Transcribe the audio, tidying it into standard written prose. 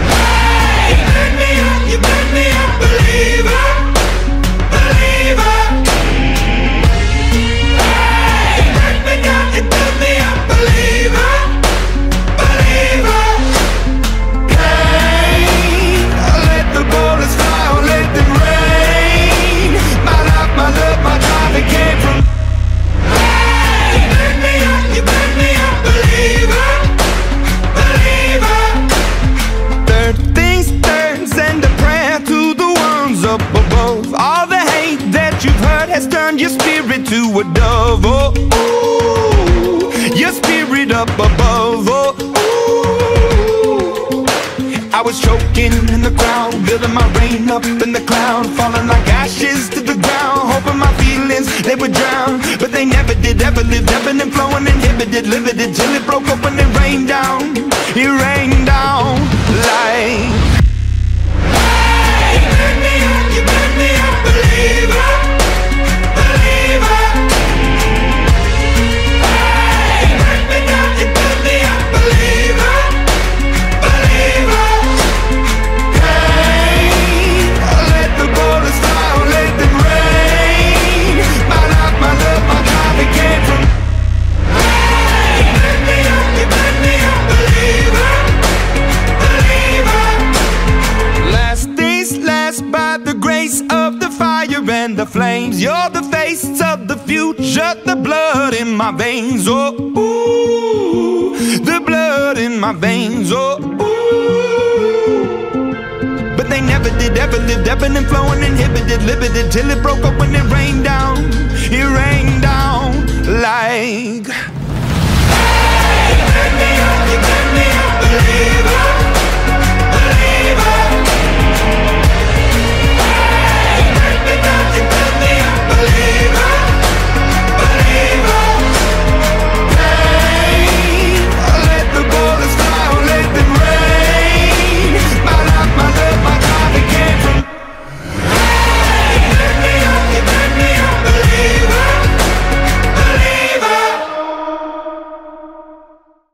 Hey, you burn me up, believer, believer. Hey, you burn me down, you burn me up, believer. A dove, oh, ooh, your spirit up above, oh, ooh. I was choking in the crowd, building my rain up in the cloud, falling like ashes to the ground, hoping my feelings, they would drown, but they never did, ever lived, ebbing and flowing, inhibited, limited, till it broke open and rained down, it rained down like... Hey, you burn me up, believer. Flames, you're the face of the future, the blood in my veins, oh, ooh, the blood in my veins, oh, ooh. But they never did, ever lived, ebbing and flowing, inhibited, limited, till it broke up when it rained down like...